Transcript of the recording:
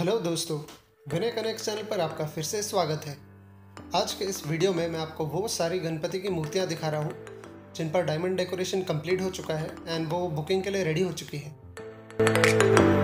Hello दोस्तों, विनय connects channel पर आपका फिर से स्वागत है। आज के इस वीडियो में मैं आपको वो सारी गणपति की मूर्तियाँ दिखा रहा हूँ जिन पर डायमंड डेकोरेशन कंप्लीट हो चुका है एंड वो बुकिंग के लिए रेडी हो चुकी है।